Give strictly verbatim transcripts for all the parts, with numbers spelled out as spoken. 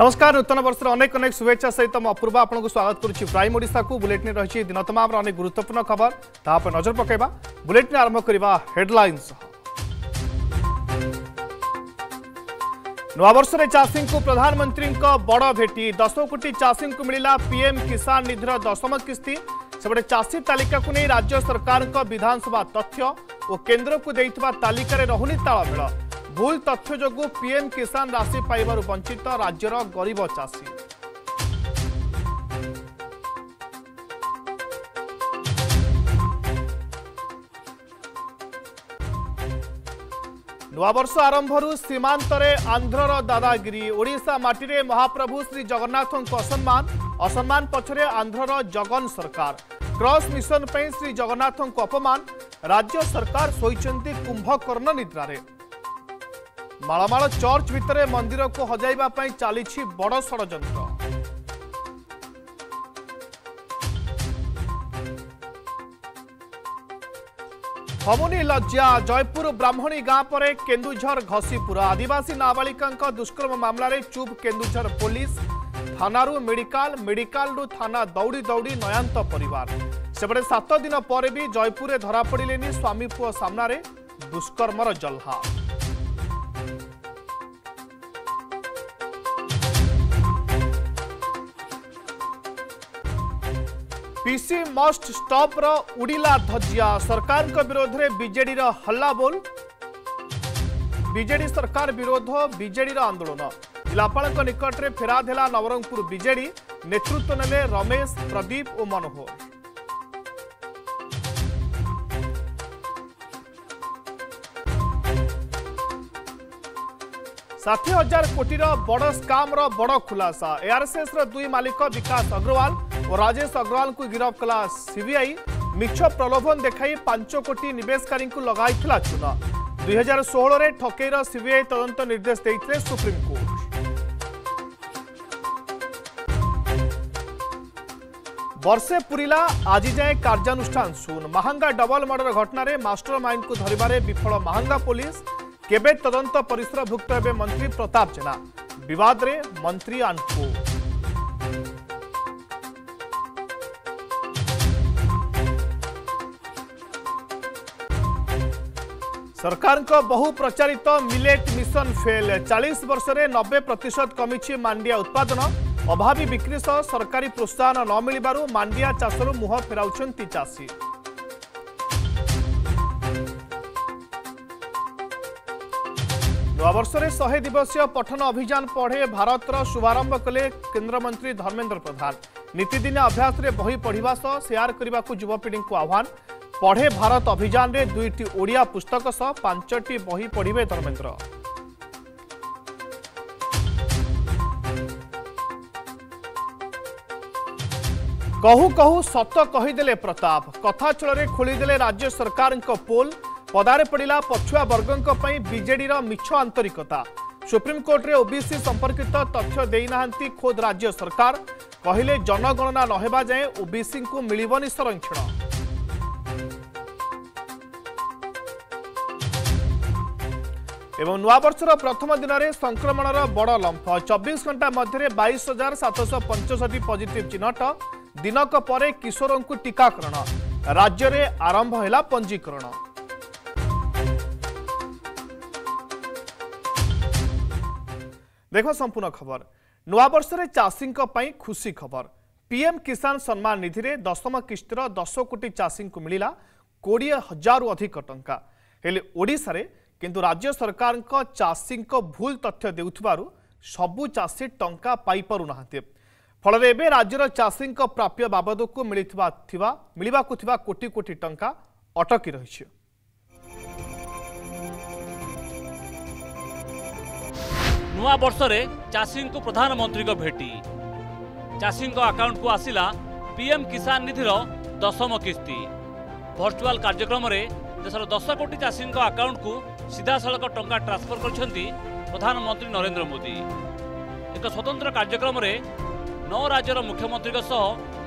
नमस्कार नूतन वर्ष अनेक अनेक शुभेच्छा सहित मु अपूर्व आपको स्वागत करुच्ची प्राइम ओडिशा को बुलेटिन रही दिन तमाम अनेक गुरुत्वपूर्ण खबर तापर नजर पकेबा। बुलेटिन आरंभ करबा हेडलाइंस। नववर्ष रे चाषी को प्रधानमंत्री बड़ भेटी दस कोटी चाषी को मिला पीएम किसान निधिर दशम किस्ती। सेपटे चाषी तालिका को नहीं राज्य सरकार विधानसभा तथ्य और केन्द्र को देइतबा तालिका रहुनी तालमेल। भूल तथ्य जगू पीएम किसान राशि पाइबारु वंचित राज्यर गरीब चाषी। नूआवर्ष आरंभरु सीमांतरे आंध्रर दादागिरी। ओडिशा माटीरे महाप्रभु श्री जगन्नाथों असम्मान असम्मान पछरे आंध्रर जगन सरकार। क्रॉस मिशन पर श्री जगन्नाथों अपमान। राज्य सरकार सोइचंती कुंभकर्ण निद्रारे। मालामाल चर्च भितरे मंदिर को हजाइबा पई चालीछि बड़ षडयंत्र। हमुनी लज्जा। जयपुर ब्राह्मणी गांव पर केन्दुझर घसीपुरा आदिवासी नाबालिका दुष्कर्म मामलें चुप केन्दुझर पुलिस। थानारू मेडिकल मेडिकल थाना दौड़ी दौड़ी नयांत परिवार। सेपटे सात दिन पर भी जयपुर धरा पड़िलेनी स्वामी पुओ सामने दुष्कर्मर जल्हा। पीसी मस्ट स्टॉप रो उड़ीला धज्जिया। सरकार के विरोध रे बीजेडी रो हल्ला बोल। बीजेडी सरकार विरोध बीजेडी रो आंदोलन। जिलापाल निकट रे फेराद है नवरंगपुर बीजेडी। नेतृत्व नेले रमेश प्रदीप और मनोहर। साठी हजार कोटी रो बड़ स्काम रो बड़ खुलासा। एआरएसएस रो दुई मालिक विकास अग्रवाल और राजेश अग्रवाल को गिरफ्त कला सीबीआई। मिछ प्रलोभन देखाई पांच कोटी निवेशकारी को लगाई चून। दुई हजार षोह ठकेईर सीबीआई तदंत निर्देश देते सुप्रीमकोर्ट। बर्षे पूरा आज जाए कार्यानुष्ठान शून। महांगा डबल मर्डर घटन मास्टरमाइंड को धरबार विफल महांगा पुलिस। केबे तदंत परिसरभुक्त हे मंत्री प्रताप जेना। विवाद रे मंत्री आंको। सरकार को बहु प्रचारित मिलेट मिशन फेल। चालीस वर्ष रे नब्बे प्रतिशत कमी मांडिया उत्पादन। अभावी बिक्री सह सरकारी प्रोत्साहन न मिलबारु मांडिया चाषरू मुह फेराउछंती चाषी। नववर्ष रे सौ दिवसीय पठन अभियान पढ़े भारतर शुभारंभ कले केंद्रमंत्री धर्मेंद्र प्रधान। नीतिदिन अभ्यास रे बही पढ़िबा सह शेयर करबाकू युवपीढ़ी को आह्वान। पढ़े भारत अभियान रे दुईटी ओडिया पुस्तक सह पांचटी बही पढ़िबे धर्मेंद्र। कहू कहू सत कहीदेले प्रताप। कथा छलरे खोलीदेले राज्य सरकार को पोल। पदारे पड़ा पछुआ वर्गों पर बीजेडी रो मिछ आंतरिकता। सुप्रीमकोर्ट रे ओबीसी संपर्कित तथ्य देनाहांती खोद राज्य सरकार। कहले जनगणना नहेबा जाए ओबीसी को मिलबनी संरक्षण। एवं नूआवर्षर प्रथम दिन में संक्रमणर बड़ लंफ। चौबीस घंटा मध्य बाईस हजार सातश पंचष्टि पॉजिटिव चिन्हट। दिनक पर किशोरों को टीकाकरण। राज्य में आरंभ है पंजीकरण। देख संपूर्ण खबर। नूआवर्ष में चाषी खुशी खबर। पीएम किसान सम्मान निधि में दशम किस्तिर दस कोटी चाषी को मिला कोड़े हजार अधिक टंका। हेले ओडिशा रे किंतु राज्य सरकार को चाषी को भूल तथ्य देउथबारु सबु चाषी टंका पाई पारु नाहते। फल एबे राज्यर चाषी को प्राप्य बाबद को मिलथिबा थिबा मिलबा को थिबा कोटी कोटी टंका अटकी रहिछि। नुआ वर्ष रे चाषी को प्रधानमंत्री को भेटी। चाषी को अकाउंट को आसिला पीएम किसान निधि रो दशम किस्ती। वर्चुअल कार्यक्रम रे देशर दस कोटी चाषी अकाउंट को सीधासख टंका ट्रांसफर कर प्रधानमंत्री नरेंद्र मोदी। एक स्वतंत्र कार्यक्रम रे नौ राज्यर मुख्यमंत्री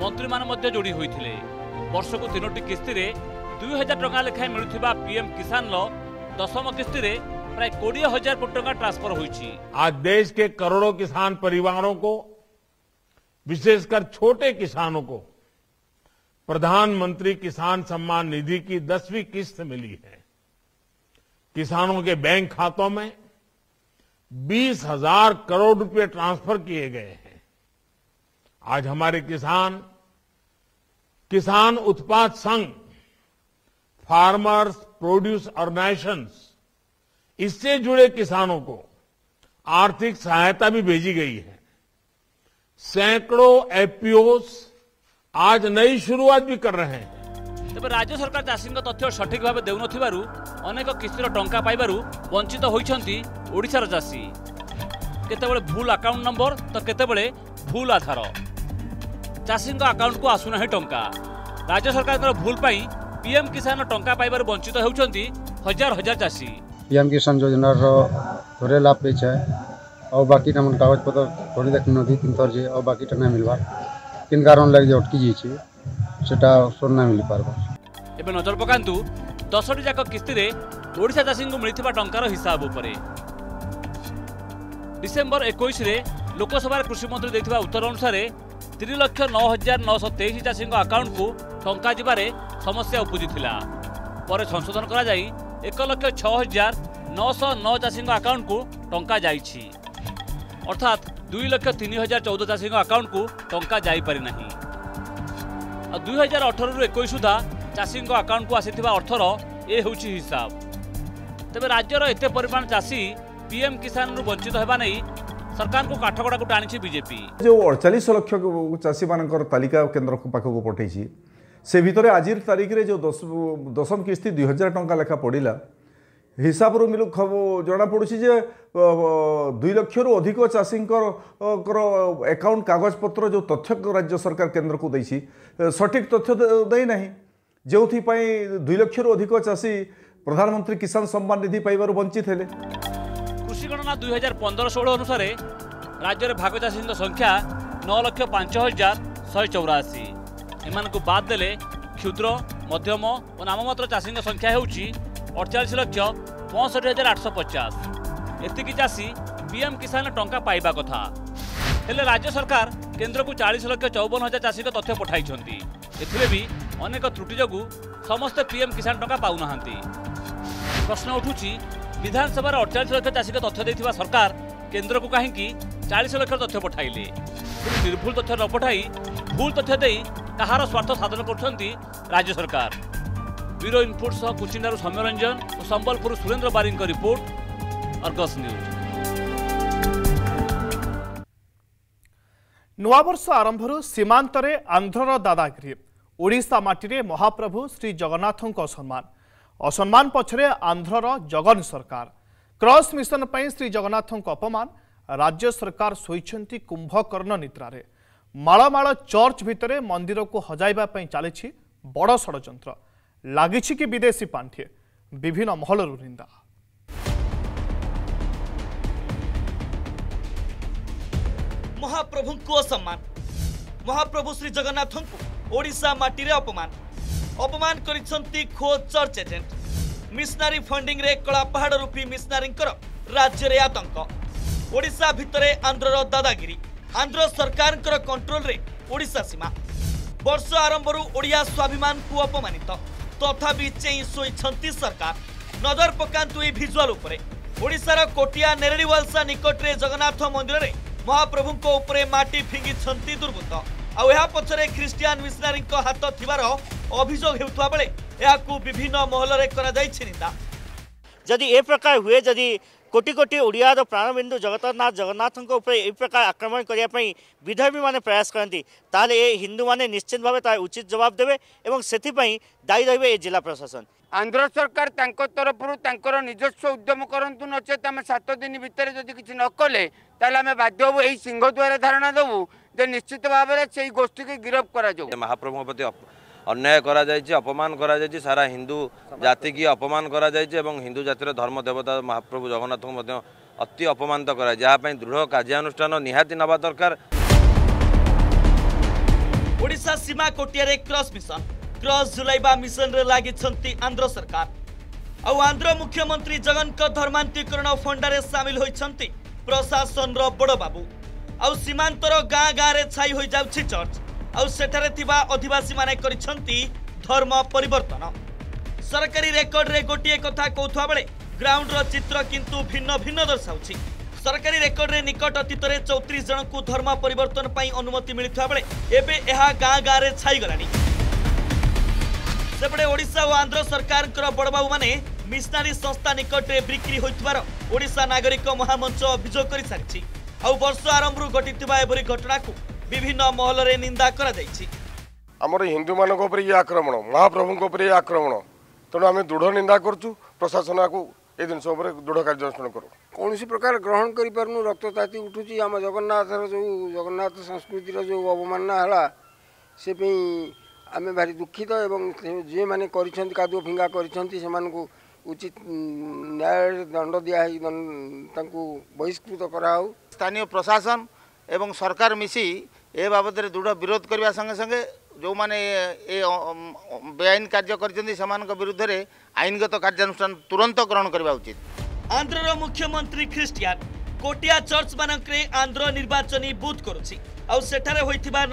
मंत्री मैंने जोड़ी होते। वर्ष को तीनो किस्ती दुई हजार टका लेखाएं मिलूा पीएम किसान दशम किस्ती प्राय कोड़े हजार कोटी टका ट्रांसफर होईची। आज देश के करोड़ों किसान परिवारों को, विशेषकर छोटे किसानों को प्रधानमंत्री किसान सम्मान निधि की दसवीं किस्त मिली है। किसानों के बैंक खातों में बीस हजार करोड़ रुपए ट्रांसफर किए गए हैं। आज हमारे किसान किसान उत्पाद संघ, फार्मर्स प्रोड्यूस ऑर्गेनाइजेशंस, इससे जुड़े किसानों को आर्थिक सहायता भी भेजी गई है। सैकड़ों एफपीओस आज नई शुरुआत भी कर रहे हैं। तेज राज्य सरकार चाषी तथ्य सठिक भाव देन अनेक किस्तर टंका पाइबारू वंचित होती ओडिशार चाषी। केतेबेले भूल अकाउंट नंबर तो केतेबेले भूल आधार चाषी अकाउंट को आसुना ही टंका। राज्य सरकार भूल पाई पीएम किसान टंका पाइबारू वंचित होउछंती हजार हजार चाषी। पीएम किसान योजना रो थोड़े लाभ पे छै और बाकी हमन कागज पत्र थोड़ी देखनो दी तीन थोर जे और बाकी टना मिलवा किन कारण लग जे अटकी जे छै सेटा सुनना मिल पारबो। एबे नजर पकांतु दस टी जाक किस्ती रे ओडिसा चाषी को मिलथिबा टंकार हिसाब उपरे। डिसेंबर इक्कीस रे लोकसभा कृषि मंत्री देथिबा उत्तर अनुसार तीन लाख नौ हजार नौ सौ तेईस चाषी अकाउंट को टंका जिबारे समस्या उपजिथिला। पर संशोधन करा जाई एक लाख छह हजार नौ सौ नौ चाषी अकाउंट को टंका जाईछि, अर्थात दुई लाख तीन हजार चौदह चाषी अकाउंट को टंका जाई पारि नाही। और दुई हजार अठर रु इक्कीस सुधा चाषी अकाउंट को आसीथिबा अर्थर ए होछि हिसाब। तेबे राज्यर एते परिमाण चाषी पीएम किसान वंचित होगा नहीं सरकार को काठगड़ा को टाणी बीजेपी। जो अड़चाश लक्ष चाषी मानिका केन्द्र पाखक पठई से भितर आज तारीख में जो दस दशम किस्ती दुई हजार टंका लेखा पड़ा हिसाब रु मिलू जना पड़ी जे दुई लक्ष रु अधिक चाषी एकाउंट कागज पत्र जो तथ्य राज्य सरकार केन्द्र को देसी सठिक तथ्य देना जो दुई लक्ष रु अधिक चाषी प्रधानमंत्री किसान सम्मान निधि पाइबार वंचित है। कृषि गणना दुई हजार पंदर षोल अनुसार राज्य में भाग चाषी संख्या नौ लाख पांच हजार शहे चौराशी। एमान को बाद देले क्षुद्र मध्यम और नाममात्र चाषी संख्या होउछि अड़चाश लाख पैंसठ हजार आठ सौ पचास। एतिकी चाषी पीएम किसान टंका पाइबा कथा हेले राज्य सरकार केन्द्र को चालीस लाख चौवन हजार चाषी तथ्य पठाइछंती। एथिले भी अनेक त्रुटि जोगु समस्त पीएम किसान टंका पाउनाहांती। प्रश्न उठुछि विधानसभा अड़चाश लाख चाषी तथ्य देथिबा सरकार केन्द्र को कहीं चालीस लाख तथ्य पठाइले निर्भुल तथ्य न पठाई भूल तथ्य दे कहार स्वार्थ साधन करछंती राज्य सरकार। ब्यूरो इनपुट सह कुचिंडारू सौम्य रंजन और संबलपुर सुरेंद्र बारिंग का रिपोर्ट, आर्गस न्यूज। नूआवर्ष आरंभ सीमांत आंध्रर दादागिरी ओडिशा माटी महाप्रभु श्री जगन्नाथ सम्मान असम्मान पछरे आंध्रर जगन सरकार क्रॉस मिशन पर श्री जगन्नाथ अपमान राज्य सरकार सोईचंती कुंभकर्ण निद्रारे माळमाळ चर्च भितरे मंदिर को हजाइबा पई चली बड़ षड्यंत्र लागिछि कि विदेशी पांठिए विभिन्न महलर निंदा। महाप्रभु को सम्मान महाप्रभु श्री जगन्नाथ को ओडिशा माटी रे अपमान अपमान करिसंती खोज चर्च एजेंट मिशनरी फंडिंग रे कलापहाड़ रूपी मिशनरी राज्य रे आतंक ओडिशा भितरे आंध्रर दादागिरी आंध्र सरकार कंट्रोल रे ओडिशा सीमा वर्ष आरंभरू ओडिया स्वाभिमान को अपमानित तथापि तो चेई सोईछंती सरकार। नजर पकांतु ए विजुअल उपरे ओडिशार कोटिया नेरेडीवालसा निकट रे जगन्नाथ मंदिर रे महाप्रभु को उपरे माटी फिंगिछंती दुर्बृत्त आ यह पछरे ख्रिस्टियन मिशनरी हाथ थिबार अभियोग हेउथवा बेले याकू विभिन्न महल रे करा जाई छिनिता। जदि ए प्रकार हुए जदि कोटी कोटी ओडिया रो प्राणबिंदु जगन्नाथ जगन्नाथ उपरे ए प्रकार आक्रमण करिया पई विधर्मी माने प्रयास करंती ताले ए हिंदू माने निश्चित भावे ता उचित जवाब देबे एवं सेति पई दायी रहबे ए जिला प्रशासन। आंध्र सरकार तांको तरफरु तांकर निजस्व उद्यम करंतु नचेत आमे सात दिन भितरे जदि किछि न कले ताले आमे बाध्य होबो एही सिंह द्वारा धारणा देबो जे निश्चित भावे रे सेही गोष्ठी के गिरफ्त करा जो महाप्रभु प्रति अन्याय करा जायछि अपमान करा जायछि सारा हिंदू जाति की अपमान करा जायछि एवं हिंदू जातिर धर्म देवता महाप्रभु जगन्नाथ को मध्ये अति अपमानित करा जाय पई दृढ़ कार्यानुष्ठान निहाती नबा दरकार। ओडिशा सीमा कोटिया रे क्रॉस मिशन क्रॉस जुलाइबा मिशन रे लागिछंती आंध्र सरकार आंध्र मुख्यमंत्री जगन धर्मांतरीकरण फंडा सामिल होती प्रशासन बड़ बाबू आउ सीमांतर गाँ गाँव छाई हो जाउछि चर्च आउ सेठारे थिबा आदिवासी माने करिसंती धर्म परिवर्तन। सरकारी रेकर्ड रे गोटे कथा कहथुआ बेले ग्राउंड रो चित्र किंतु भिन्न भिन्न दर्शाउछि। सरकारी रेकर्ड रे निकट अतीत रे चौंतीस जन को धर्म परिवर्तन पई अनुमति मिलथुआ बेले एबे एहा गाँ गाँ रे छाई गलानी। सेपटे ओडिशा और आंध्र सरकार बड़बाबू माने मिशनारी संस्था निकट रे बिक्री होइतुवार ओडिशा नागरिक महामंच अभियोग करि सारिछि। आउ वर्ष आरंभ घटिथिबा एबरी घटना को विभिन्न महल रे निंदा करा जायछि। हमर हिंदू मानक ऊपर ये आक्रमण महाप्रभु को ऊपर ये आक्रमण तनो आमे दृढ़ निंदा करछु। प्रशासन को ए दिन सब रे दृढ़ कार्यनुष्ठान करू। कोनोसी प्रकार ग्रहण करि परनु रक्त ताती उठुची। आम जगन्नाथ रो जो जगन्नाथ संस्कृति रो जो अवमानना हला से पे आमे भारी दुखित एवं जे माने करिसंती कादो फिंगा करिसंती से मान को उचित न्याय दंड दिया तांको बहिष्कृत कराऊ। स्थानीय प्रशासन एवं सरकार मिसी ए बाबद दृढ़ विरोध करने संगे संगे जो माने ए बेआईन कार्य कर विरुद्ध में आईनगत कार्यानुष्ठान तुरंत ग्रहण करने उचित। आंध्र मुख्यमंत्री ख्रिस्टियान कोटिया चर्च मानक आंध्र निर्वाचन बुथ कर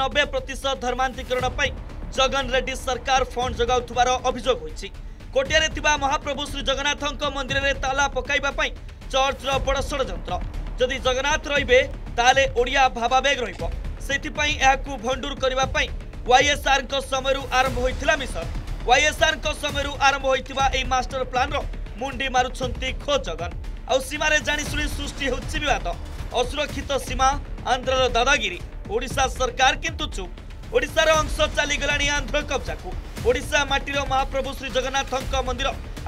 नब्बे प्रतिशत धर्मांतरीकरण जगन रेड्डी सरकार फंड जगाउथुवार अभियोग होइछि। कोटिया रे महाप्रभु श्री जगन्नाथ मंदिर में ताला पकाइबा पई चर्च रो बड़ षडयंत्र। जदि जगन्नाथ रहिबे ताले ओडिया भावाबेग रहिबो। सेथिपई एहाकु भंडूर करिबा पई वाईएसआर को समयरु आरंभ होइथिला मिशन। वाईएसआर को समयरु आरंभ होइथिबा एई मास्टर प्लान रो मुंडी मारुछंती खोज जगन। आउ सीमा रे जानि सुनि सृष्टि होछि विवाद। असुरक्षित सीमा आंध्र रो दादागिरी ओडिशा सरकार किंतु चुप। ओडिशा रो अंश चाली गलाणी आंध्र कब्जाकु। ओडिशा माटी रो महाप्रभु श्री जगन्नाथक मंदिर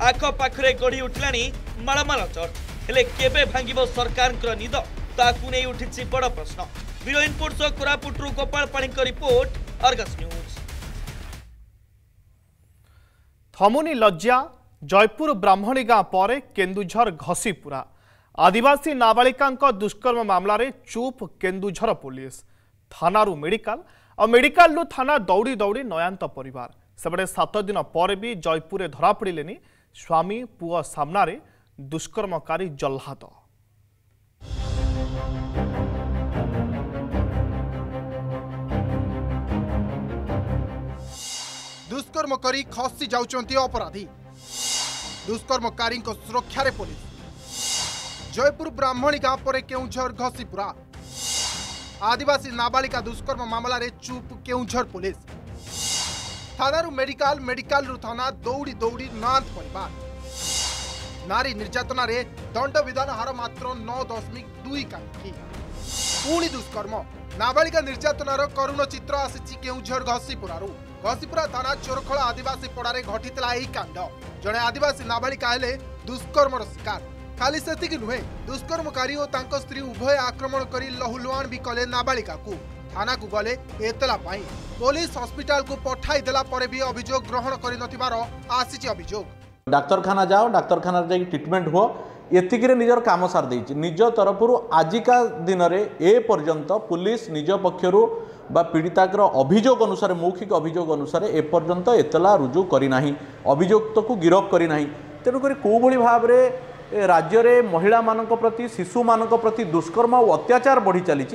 आखो पाखरे गढ़ी उठलाणी माळमाळ चर्च। हेले केबे भांगिबो सरकार को निद ताकू नहीं उठी बड़ प्रश्न। ब्यूरो इनपुट सो कोरापुटरू गोपाल पाणीक रिपोर्ट, आर्गस न्यूज। थमुनी लज्जा जयपुर ब्राह्मणी गां पर केन्दुझर घसीपुरा आदिवासी नाबालिका दुष्कर्म मामला रे चुप केन्दुझर पुलिस। थानारू मेडिकल और मेडिकल रु थाना दौड़ी दौड़ी नयांत परिवार। सबडे सात दिन पर भी जयपुर धरा पड़िलेनी स्वामी पुओ सामना रे दुष्कर्मकारी जल्लाद। दुष्कर्म करी खसी जाउचंती अपराधी दुष्कर्मकारी को सुरक्षा रे पुलिस। जयपुर ब्राह्मणी गांव पर केउंझर घसीपुरा आदिवासी नाबालिका दुष्कर्म मामला रे चुप केउंझर पुलिस। थानारू मेडिकल मेडिकल रु थाना दौड़ी दौड़ी नांत परिवार। नारी निर्यातना रे दंड विधान हार मात्र नौ दशमिक दुई कांखी। पुणी दुष्कर्म नाबालिका निर्यातनार करुण चित्र आसी केउंझर घसीपुरारू। घसीपुरा थाना चोरखला आदिवासी पड़ारे घटितला एही कांड। जड़े आदिवासी नाबालिका हेले दुष्कर्मर शिकार। खाली सेतिकी नुहे दुष्कर्मकारी और तांको स्त्री उभय आक्रमण करी लहुलुआण भी कले नाबालिका को। थाना को गले एतला पाई पुलिस हस्पिटाल को पठाई देला परे भी अभियोग ग्रहण करि नथिबार आसीची अभियोग। डाक्तरखाना जाओ डाक्तरखाना जाकि ट्रिटमेंट हो एतिकिरे निजर काम सार देछि। निज तरफरु आजिका दिन ए पर्यंत पुलिस निज पक्षरु बा पीड़िताकर अभियोग अनुसार मौखिक अभियोग अनुसार ए पर्यंत एतला रुजु करि नाही अभियुक्त को गिरफ करि नाही। तेनु करी को भली भाव रे राज्य रे महिला मानक प्रति शिशु मानक प्रति दुष्कर्म और अत्याचार बढ़ी चली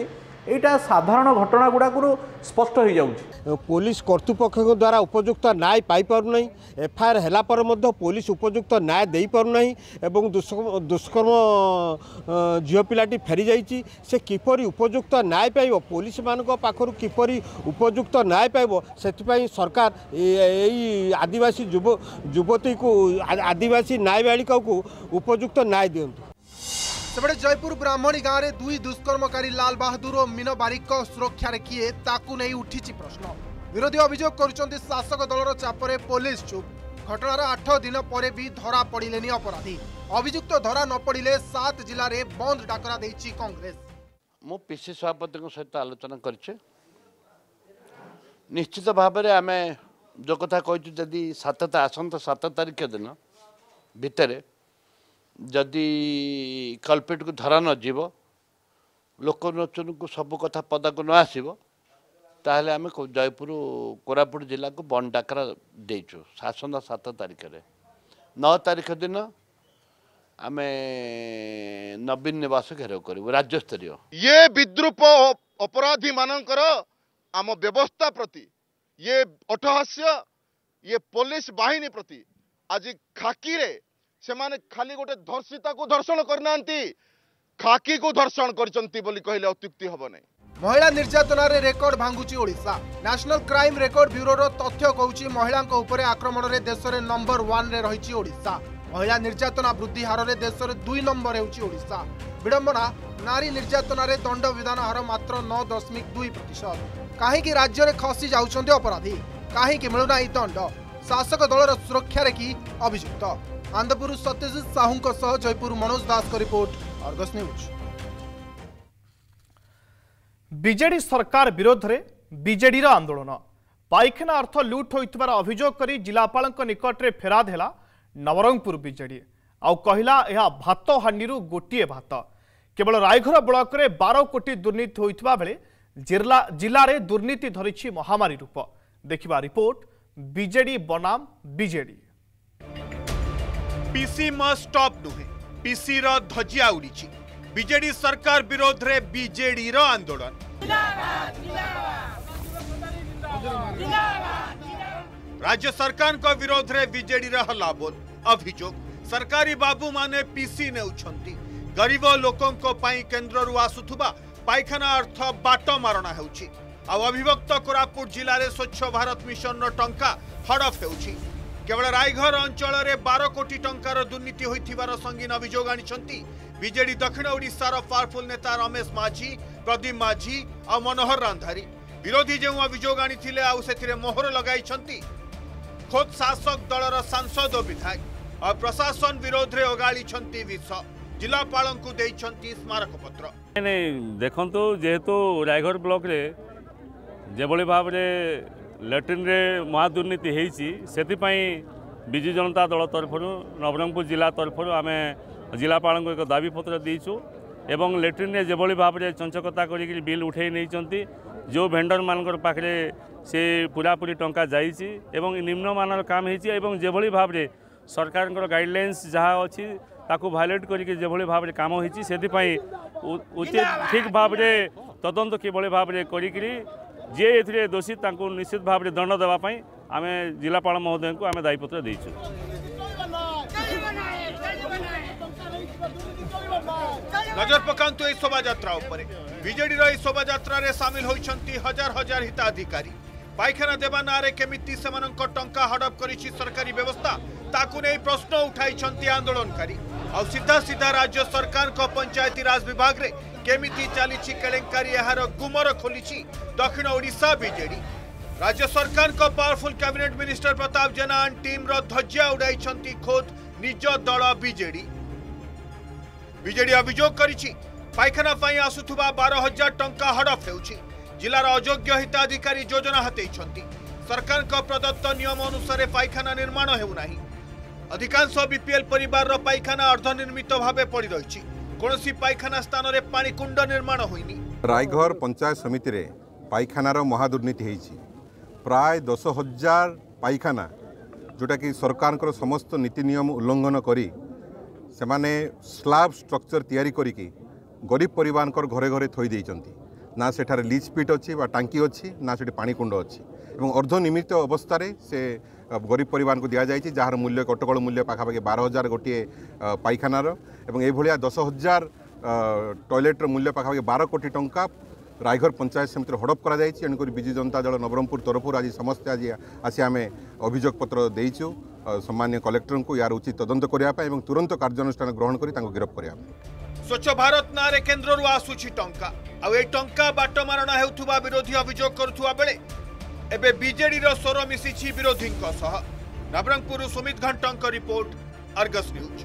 एटा साधारण घटना गुड़ाकू स्पष्ट हो जाउछि। पुलिस कर्तृपक्ष द्वारा उपयुक्त न्याय पाई पारु नहीं। एफआईआर हैला पर मध्य पुलिस उपयुक्त न्याय दे पारु नहीं एवं दुष्कर्म झियो पिलाटी फेरी जाइछि। से किपरि उपयुक्त न्याय पाइबो पुलिस मानक पाखरु किपरि उपयुक्त न्याय पाइबो सेथिपई सरकार एई आदिवासी युव युवती को आदिवासी न्याय बालिका को उपयुक्त न्याय दियंतु। सबडे जयपुर ब्राह्मणी गाँव में दुई दुष्कर्मकारी लाल बहादुर और मीन बारिक सुरक्षा किए ताकू नहीं उठी प्रश्न। विरोधी अभियोग करुचंती शासक दलर चापरे पुलिस चुप। घटनार आठ दिन पर भी धरा पड़िलेनी अपराधी। अभियुक्त धरा न पड़िले सात जिला रे बंद डाकरा देछि कांग्रेस। मो पीसी सभापति सहित आलोचना करछे। निश्चित भाव में आम जो कथा कहू जदि सात आसंत सात तारिख दिन भितर जदि कल्पिट को धरा न जीव लोकलोचन को सब कथा पदा को न आसीबो ताहले आमे जयपुर कोरापुट जिला को बंद डाकरा देइछु शासन सात तारिख रे। नौ तारिख दिन आम नवीन निवास घेराव करूँ राज्य स्तरीय। ये विद्रूप अपराधी मानकर आम व्यवस्था प्रति ये अट्टहास्य ये पुलिस बाहिनी प्रति आज खाकी रे से माने खाली गोटे धर्षिता को धर्षण करना खाकी को धर्षण कर अत्युक्ति हम ना। महिला निर्यातना रे रेकर्ड भांगुची Odisha. National crime record bureau रो तथ्य कहउची महिला उपरे आक्रमण रे देश रे नंबर वन रे रहिची ओडिशा। महिला निर्यातना वृद्धि हार रे देश रे दुई नंबर हेउची ओडिशा। विडंबना नारी निर्यातना रे दंड विधान हार मात्र नौ दशमिक दुई प्रतिशत। कहीं राज्य में खसी जाउछन्ते अपराधी, कहीं मिलुना ई दंड। शासक दल सुरक्षा रे कि अभियुक्त। आंदपुर सत्यजित साहू सह जयपुर मनोज दास को रिपोर्ट, आर्गस न्यूज। बीजेडी सरकार विरोध रे बीजेडी रा आंदोलन। पाइखाना अर्थ लुट होइतबार अभियोग करी जिलापालक निकट रे फेराद हेला नवरंगपुर बीजेडी। आउ कहिला एहा भात हांडीरू गोटिए भात। केवल रायघर ब्लॉक रे बारह कोटी दुर्नीति होइतबा बेले जिला जिला रे दुर्नीति धरिछि महामारी रूप। देखिबा रिपोर्ट बीजेडी बनाम बीजेडी। पीसी मस्ट स्टॉप नुहे, पीसी रा धजिया उड़ीछि। बीजेडी सरकार विरोध रे बीजेडी रो आंदोलन। राज्य सरकार को विरोध रे बीजेडी रो हल्ला बोल। अभियोग सरकारी बाबू माने पीसी ने उछंती। गरीब लोकों को पाई केंद्र रु आसुथुबा पाइखाना अर्थ बाट मारणा हेउची। आ अभिभक्त कोरापुट जिला रे स्वच्छ भारत मिशन रो टंका हड़प हेउची। केवल रायघर अंचल में बारह कोटी टंकार दुर्नीति होइथिबार संगीन अभियोग आनिछंती बीजेडी। दक्षिण ओडिशार पावरफुल नेता रमेश माझी, प्रदीप माझी और मनोहर रांधारी विरोधी जो अभियोग आनिथिले आ सेथिरे मोहर लगाइछंती। खुद शासक दलर सांसद और विधायक और प्रशासन विरोध रे ओगाळीछंती विष। जिलापालंकु देइछंती स्मारक पत्र। ने देखंतु जेहेतु रायघर ब्लॉक रे जेबोले भाव रे लैट्रिन महादुर्नीति से विजु जनता दल तरफ नवरंगपुर जिला तरफ आम जिलापाल को एक दाबीपत्र देचु एवं लैट्रिन जेभली भाव में चंचकता कर बिल उठे नहीं जो भेंडर मान पाखे से पूरापूरी टंका जाई निम्न मानर काम होभली भाव में सरकार गाइडलाइंस जहाँ अच्छी ताकू भायोलेट करभली भाव में काम होती से उचित ठीक भाव में तदंत किभली भाव में कर जे ये दोषी तांको निश्चित भाव में दंड देवाई आम जिलापाल महोदय को आम दायीपत्र देचु। नजर पकांतु एई शोभायात्रा उपरे। बीजेडी रो एई शोभायात्रा रे सामिल होइछंती हजार हजार हिताधिकारी। पाइखाना देवा नारे केमिति सेमानंक टंका हड़प करिछि सरकारी व्यवस्था ताकू नेई प्रश्न उठाइछंती आंदोलनकारी। आ सीधा सीधा राज्य सरकार को पंचायती राज विभाग रे केमिति चली केलेंकारी यार गुमर खोली दक्षिण ओडिशा बीजेडी। राज्य सरकार को powerful cabinet minister Pratap Jena team रो धज्जिया उड़ाई खोद निज दल बीजेडी। बीजेडी अभियोग करिछि पाइखाना पई आसुथुबा बारह हजार टंका हड़प हेउछि। जिलार अयोग्य हिताधिकारी योजना हतेइछंती। सरकार को प्रदत्त नियम अनुसार पाइखाना निर्माण हेउनाही। अधिकांश बीपीएल परिवार रो पाइखाना अर्धनिर्मित भावे पड़ी रहिछि। कोनोसी पाइखाना स्थान रे पानी कुंड निर्माण होइनी। रायघर पंचायत समिति रे पाइखानार महादुर्नीति होईछि। प्राय दस हजार पाइखाना जोटा कि सरकार समस्त नीति नियम उल्लंघन करी सेमाने स्लाब स्ट्रक्चर तैयारी करिकि गरीब परिवार घरे घरे थोई देइछंती। ना सेठारे लीच पिट अछि बा टांकी अछि ना सेठी पानी कुंड अछि एवं अर्धनिर्मित अवस्था रे से गरीब परिवार को दि जाए जार मूल्य कटकल मूल्य पाखापाखि बारह हजार गोटे पाइखानार एवं ये दस हजार टॉयलेट मूल्य पाखापाखि बारह कोटी टंका रायघर पंचायत समिति हड़प कर एणुक विजु जनता दल नवरंगपुर तरफ आज समस्त आज आसी आम अभियोग पत्र देचु सम्मान्य कलेक्टर को यार उचित तदंत करने और तुरंत कार्यानुष्ठान ग्रहण कर गिरफ कर। स्वच्छ भारत ना रे केन्द्र रु आसुछि टंका आ ए टंका बाट मारणा हेउथुबा विरोधी अभियोग करथुवा बेले एबे बीजेडी रो स्वर मिसिछि विरोधींको सह। नवरंगपुर सुमित घंटंक रिपोर्ट, आर्गस न्यूज।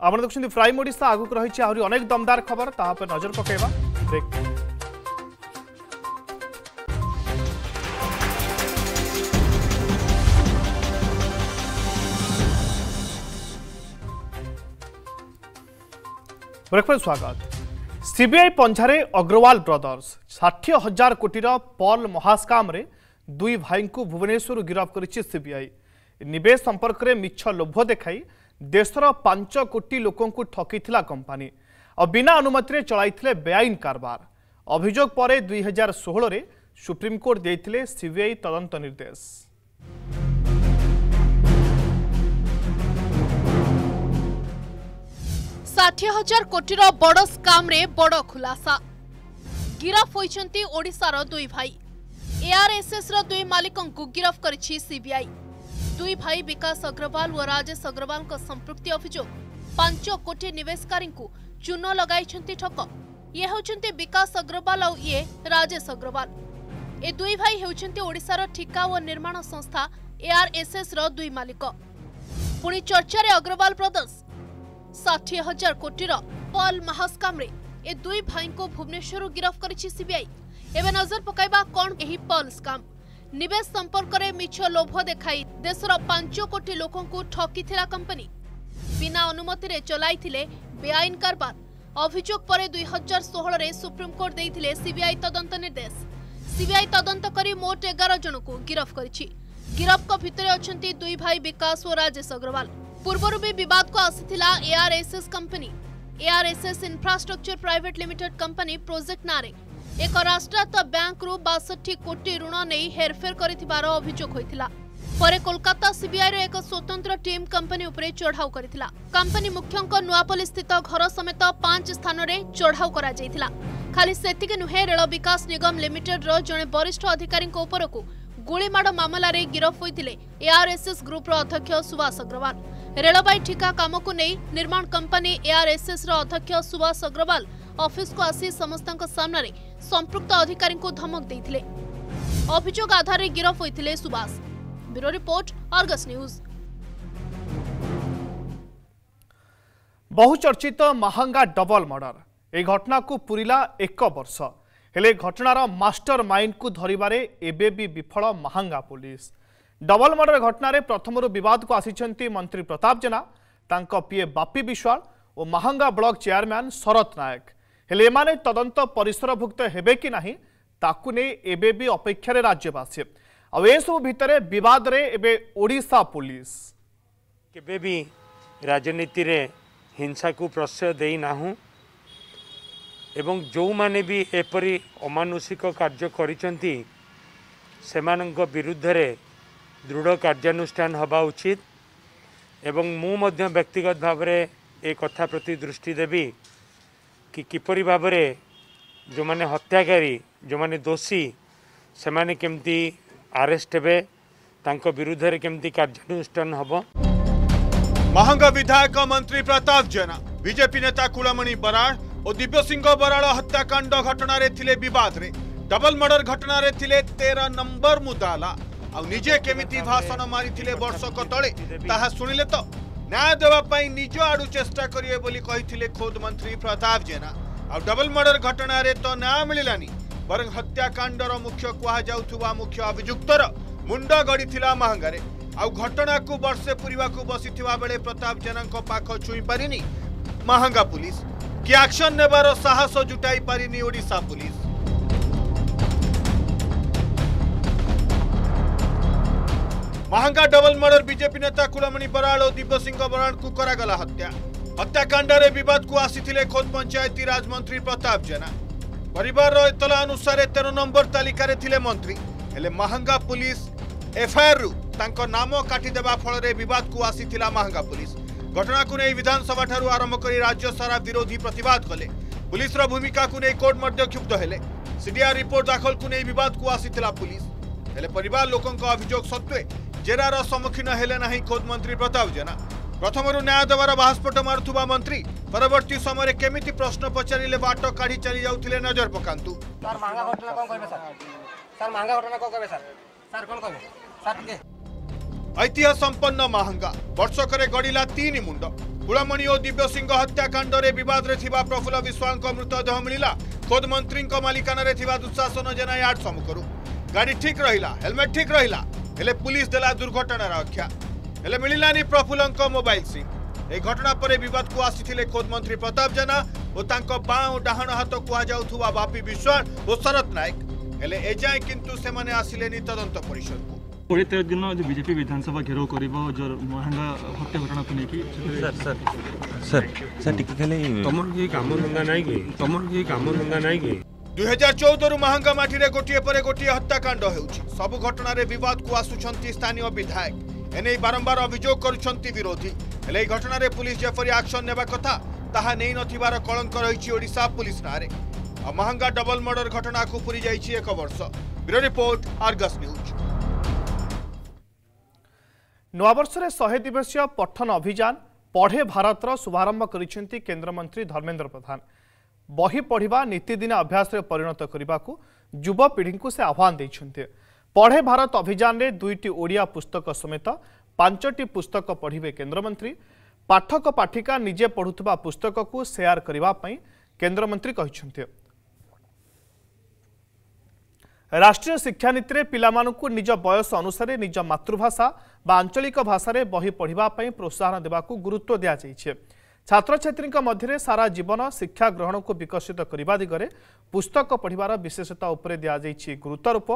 आपण देखछन्ती प्राइम ओडिशा आगुक रहिछि आहुरी अनेक दमदार खबर ताहा पर नजर पकेबा। देख स्वागत। सीबीआई पंझारे अग्रवाल ब्रदर्स षाठी हजार कोटी पर्ल महास्काम दुई भाई को भुवनेश्वर गिरफ करिछि सीबीआई। निवेश संपर्क में मिछ लोभ देखाई देशर पांच कोटी लोक को ठकीथिला कंपनी और बिना अनुमति रे चलाइथिले बेआईन कारबार। अभियोग पर दुई हजार षोह सुप्रीम कोर्ट देथिले सीबीआई तदंत निर्देश। षाठी हजार कोटी बड़ स्काम रे बड़ खुलासा। गिरफ होइछंती ओडिशार दुई भाई। एआरएसएस रो दुई मालिकों को गिरफ करिछि सीबीआई। दुई भाई विकास अग्रवाल व राजेश अग्रवाल को संपृक्ति अभियोग पांच कोटी निवेशकारी को चून लगाई ठक। ये होउछंती विकास अग्रवाल और ये राजेश अग्रवाल। ए दुई भाई होउछंती ओडिशार ठिका व निर्माण संस्था एआरएसएस रो दुई मालिक। पुणी चर्चा रे अग्रवाल ब्रदर्स। षाठी हजार कोटी पल महास्काम रे ए दुई भाई को भुवनेश्वर गिरफ करिछि सीबीआई। एबे नजर पकाइबा कोन एही पल स्काम। निवेश संपर्क रे मिछ लोभ देखाई देशर पांच कोटी लोकों को ठकीथिला कंपनी बिना अनुमति रे चलाइथिले बेआईन कारबार। अभियोग पर दुई हजार षोह सुप्रीम कोर्ट देथिले सीबीआई तदंत निर्देश। सीबीआई तदंत करी मोट एगार जन को गिरफ करिछि। गिरफक भितरे अछंती दुई भाई विकास और राजेश अग्रवाल। पूर्वर भी विवाद को आसीथिला ARSS company. ARSS infrastructure private limited company project नारे एक राष्ट्रायत्त बैंक रु बासठी कोटी ऋण नहीं हेरफेर करथिबार अभियोग होइथिला। परे कोलकाता सीबीआई रो एक स्वतंत्र टीम कंपनी उपरे चढ़ाऊ करथिला। कंपनी मुख्यंक नुआपल्ली स्थित घर समेत पांच स्थान रे चढ़ाऊ करा जैथिला। खाली सेतिके नुहे रेल विकास निगम लिमिटेड रो जने वरिष्ठ अधिकारी को उपरको गोलीमाड़ मामलार गिरफ होइथिले एआरएसएस ग्रुप रो अध्यक्ष सुभाष अग्रवाल। रेलवे ठिका काम को नहीं निर्माण कंपनी एआरएसएस रो अध्यक्ष सुभाष अग्रवाल ऑफिस को आसी समस्तक सामने संपृक्त अधिकारी को धमक देथिले। अभियोग आधार रे गिरफ होइथिले Subhash. Bureau report, Argus news. बहुचर्चित महंगा डबल मर्डर ए घटना को पूरीला एक वर्ष हेले घटनार मास्टरमाइंड को धरिबारे एबे भी विफल महंगा पुलिस। डबल मर्डर घटन प्रथम बद को आसी मंत्री प्रताप जेना तांको पीए बापी विश्वाल और महांगा ब्लॉक चेयरमैन शरत नायक हेले एमाने तदंत परिसरभुक्त हेबे कि नाही ताकु ने एबे भी अपेक्षार राज्यवासी। आ एसबू भितर बद ओडिशा पुलिस केबे भी राजनीति रे हिंसा को प्रश्रय दे नाहु एवं जो माने भी एपरी अमानुषिक कार्य करिसंती सेमानक विरुद्ध रे दृढ़ कार्यानुष्ठान हवा उचित एवं मु मध्य व्यक्तिगत भाव में एक कथा प्रति दृष्टि देवी कि किपरि भाव में जो माने हत्याकारी जो माने दोषी से माने केमती आरेस्ट हे तांको विरुद्ध रे केमती कार्यानुष्ठान हबो। महांगा विधायक मंत्री प्रताप जेना बीजेपी नेता कुलमणि बराड़ और दिव्य सिंह बराड़ हत्याकांड घटना रे थिले विवाद रे। डबल मर्डर घटना रे थिले तेरह नंबर मुदाला आउ निजे केमिति भाषण मारी थिले वर्षक तले ताहा सुनिले तो न्याय देवा पाई निज आड़ू चेष्टा करिए बोली कहिथिले खोद मंत्री प्रताप जेना। आ डबल मर्डर घटना रे तो न्याय मिलिलानी बरं हत्याकांडर मुख्य कहा जाउथुवा मुख्य अभियुक्तर मुंड गड़ीथिला महंगारे। आ घटना को वर्षे पूरीवाकू बसिथिवा बेले प्रताप जेनांक पाख छुई पारिनी महंगा पुलिस कि एक्शन नेबार साहस जुटाई पारिनी ओडिशा पुलिस। महंगा डबल मर्डर बीजेपी नेता कुलमणि बराड़ और दिव्य सिंह बराड़ को करागला हत्या। हत्याकांड रे विवाद को आसीथिले खोद पंचायती राज मंत्री प्रताप जेना। परिवार रो इतला अनुसार तेरह नंबर तालिका रे थिले मंत्री हेले महंगा पुलिस एफआईआर रु तांको नाम काटी देबा फल रे विवाद को आसीथिला महंगा पुलिस। घटना को नै विधानसभा थारु आरंभ करी राज्य सारा विरोधी प्रतिवाद कले। पुलिस रो भूमिका को नै कोर्ट मध्ये क्षुब्ध हेले। सीडीआर रिपोर्ट दाखल को नै विवाद को आसीथिला पुलिस हेले परिवार लोकन को अभियोग सत्वे जेरार सम्मुखीन हेले नाही खोद मंत्री प्रताप जेना। प्रथम न्याय देवार बाहस्फोट मारुवा मंत्री परवर्त समय केमिति प्रश्न पचारे बाट काढ़ी चली जाते नजर पकातु। ऐतिह्य संपन्न महंगा वर्षकर गड़ा तीन मुंड। कुलमणि और दिव्य सिंह हत्याकांड में बद प्रफुल्ल विश्वाल मृतदेह मिला खोद मंत्री मालिकाना दुशासन जेना यार्ड सम्मुखर गाड़ी ठीक रहा हेलमेट ठीक रहा हेले पुलिस देला दुर्घटना रक्षा हेले मिलानी प्रफुल्ल मोबाइल सिम। यह घटना पर विवाद को आसीथिले खोद मंत्री प्रताप जेना और तांको बाँ डाहण हाथ कह बापी विश्वाल और शरत नायक एजाए किंतु से माने आसिलेनी तदंत परिषद को कोड़े तेरह दिन जो बीजेपी विधानसभा घेराव करिबो जो महंगा हत्या घटना को लेकी सर सर सर सर टिके खेले तमन की काम रंगा नाही की तमन की काम रंगा नाही की दो हज़ार चौदह रु महंगा माटी रे गोटिए परे गोटिए हत्याकांड हेउची सब घटना रे विवाद को आसुछंती स्थानीय विधायक एने बारंबार अभियोग करूछंती विरोधी हेले घटना रे पुलिस जेफरी एक्शन नेबा कथा ताहा नै नथिबार कलंक रहिछि ओडिसा पुलिस नारे और महंगा डबल मर्डर घटना को पूरी जाइए एक वर्ष। Bureau report Argus news. नववर्ष में शहे दिवसीय पठन अभियान पढ़े भारतर शुभारंभ करिसेंती केंद्रमंत्री धर्मेंद्र प्रधान बही पढ़ा नीतिदिन अभ्यास रे परिणत करने को युवापीढ़ी को से आह्वान देते। पढ़े भारत अभियान रे दुईटी ओडिया पुस्तक समेत पांचटी पुस्तक पढ़े केंद्रमंत्री। पाठक पाठिका निजे पढ़ुवा पुस्तक को सेयार करने केंद्रमंत्री कहते। राष्ट्रीय शिक्षा नीति रे पिलामानकु निज बयस अनुसार निज मातृभाषा बा आंचलिक भाषा रे बही पढ़िबा पई प्रोत्साहन देबाकु गुरुत्व दिया जाइछे। छात्र छात्रीक मध्यरे सारा जीवन शिक्षा ग्रहण को विकसित करबा दिगरे पुस्तक पढ़िबार विशेषता उपरे दिया जाइछे गुरुत्वारोप।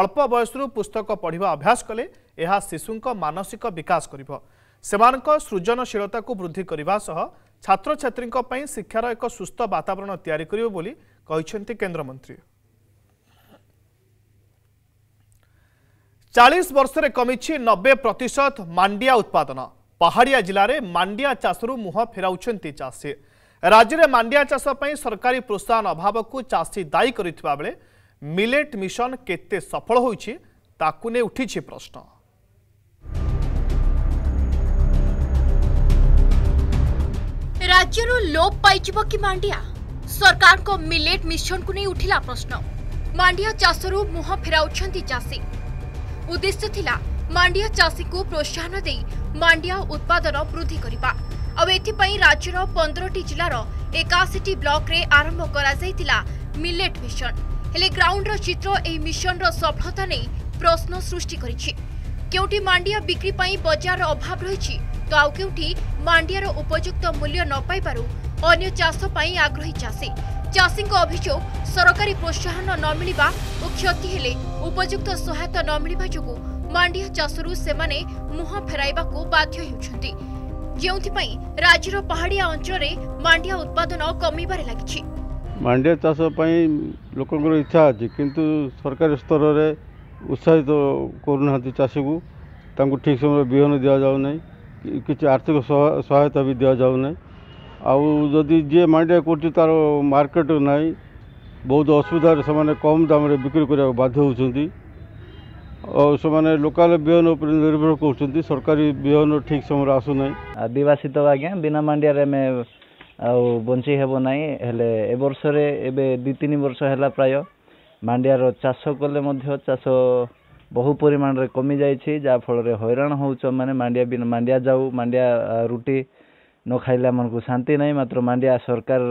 अल्प बयसरु पुस्तक पढ़िबा अभ्यास कले एहा शिशुक मानसिक विकास करिबो, सेमानक सृजनशीलता को वृद्धि करबा सह छात्र छात्रीक पई शिक्षार एक सुस्थ वातावरण तयारी करिवो बोली कहिसेंती केंद्रमंत्री। चालीस वर्ष रे कमिछि नब्बे प्रतिशत मांडिया उत्पादन। पहाड़िया जिले में मांडिया चाषरू मुह फेराउछंती चाषी। राज्य में मांडिया चाष पई सरकारी प्रोत्साहन अभाव को चाषी दायी करितबा बेले मिलेट मिशन केते सफल होइछि ताकु ने उठिछि प्रश्न। राज्यरू लोप पाइजिबो कि मांडिया सरकार को मिलेट मिशन को नै उठिला प्रश्न। मांडिया चाषरू मुह फेराउछंती चाषी। उद्देश्य थिला मांडिया चाषी को प्रोत्साहन दे मांडिया उत्पादन वृद्धि करबा। अब एथिपई राज्यर पंद्रह जिलार इक्यासी ब्लॉक रे आरंभ करा जायतिला मिलेट मिशन। हेले ग्राउंड चित्र एही मिशन रो सफलता नै प्रश्न सृष्टि करिछि। केउटी मांडिया बिक्री पई बाजार अभाव रहिछि तो आउ केउटी मांडिया रो उपयुक्त मूल्य न पाई पारु अन्य चाष पई आग्रही चाषी। चाषी को अभियोग सरकारी प्रोत्साहन न मिलवा और क्षति हेले उपयुक्त सहायता न मिलवा जोगु मांडिया चाषरू सेमाने मुह फेराइबा को बाध्य हेउछंती। जेउथिपई राज्यर पहाड़िया अंचल रे मांडिया उत्पादन कमीबारे लागिछि। मांडिया चाष पई लोकंकर इच्छा अछि किंतु सरकारी स्तर रे उत्साहित करूनाहाती चाषी को। तांको ठीक समय बिहन दिया जाउ नै, किछि आर्थिक सहायता भी दिया जाउ नै। आउ जदि जे मांडिया करछि तारो मार्केट नै, बहुत असुविधार से कम दाम बिक्री करने बाध्य होती और से लोकाल बिहन निर्भर कर सरकारी बिहन ठीक समय आसूना। आदिवासी तो आज्ञा बिना मांडिया बंची हेबो नाई। हेले ए वर्ष रे एबे दु तीन वर्ष है प्राय मांडिया चाष कले मध्य चाष बहु परिमाण रे कमी जाइछि जाफल रे हैरान होउछ माने मांडिया बिना मांडिया जाऊ मांडिया रुटी न खाइला मन को शांति नहीं। मात्र मांडिया सरकार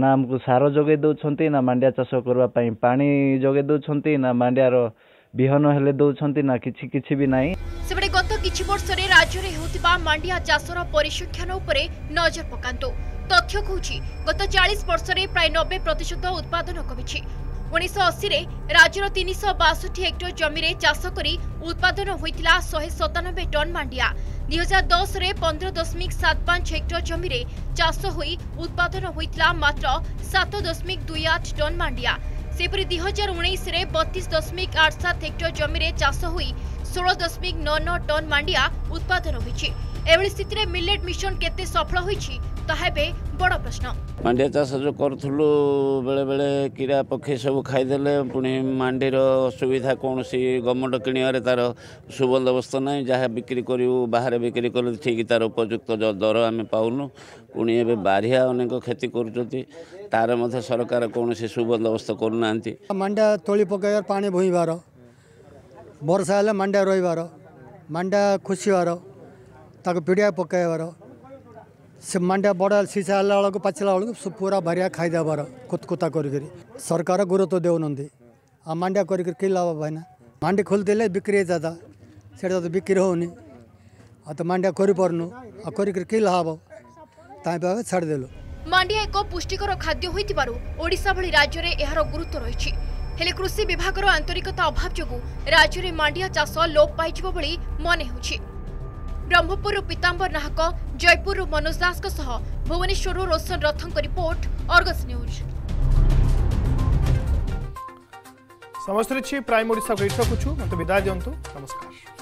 ना आमको सार जोगे दौरान ना मांडिया चाष करने पानी जोगे दौरान ना मांडिया बिहन हेले दौरान ना किछि किछि भी नहीं। सेबडे गत किछि वर्ष रे राज्य रे होतिबा मांडिया चाषर परिसंख्यान उपरे नजर पकांतो। तथ्य कहूछि गत चालीस वर्ष रे प्राय नब्बे प्रतिशत उत्पादन कमिछि। उन्नीस सौ अस्सी रे राज्यर तीन सौ बासठ हेक्टर जमी रे चाष करी उत्पादन होइतिला एक सौ सत्तानबे टन मांडिया। दो हज़ार दस रे पंद्रह दशमिक सात पाँच हेक्टर जमी रे चाष होई उत्पादन होइतिला मात्र सात दशमिक दो आठ टन मांडिया। सेपरि दो हज़ार उन्नीस रे बत्तीस दशमिक आठ सात हेक्टर जमी रे चाष होई सोलह दशमिक नौ नौ टन मांडिया उत्पादन होइछि। एबे स्थिति रे मिलेट मिशन केते सफल होइछि ताहेबे बड़ा प्रश्न। मांडिया चाष जो करथुलु बेले बेले कीड़ा पक्षी सब खाईदेले पुणी मांडी असुविधा कौन सी गवर्नमेंट किणवे तार सुबंदोबस्त ना जहाँ बिक्री करूँ बाहर बिक्री कल ठीक तार उपयुक्त दर आम पाऊनु। पुणी एवं बारिया अनेक खेती कर सरकार कौन सी सुबंदोबस्त करना। मांडिया तोली पकड़ पा बोईबार बर्षा है मांडिया रोईबार मांडिया खुशार पीड़िया पकड़ से मांडिया बड़ा सीसा बेलू पचला बेलू पूरा भारिया खाईदेबार कुतकुता करी सरकार गुरुत्व दे मांडिया कर लाभ भाईना। मांडी खोलते बिक्री ज्यादा से तो बिक्री होनी तो मांडिया कर लाभ तक छाड़देलु। मांडिया एक पुष्टिकर खाद्य होइथिबारु ओडिशा भली राज्य रे एहार गुरुत्व रहिछि। हेले कृषि विभाग आंतरिकता अभाव जोगु राज्य में मांडिया चाष लोप पाई भली मने होछि। ब्रह्मपुर पीतांबर नाहक, जयपुर मनोज दास, भुवनेश्वर रोशन रथों रिपोर्ट, अर्गस न्यूज। समस्त प्राइम ओडिशा को विदा दिंतु। नमस्कार।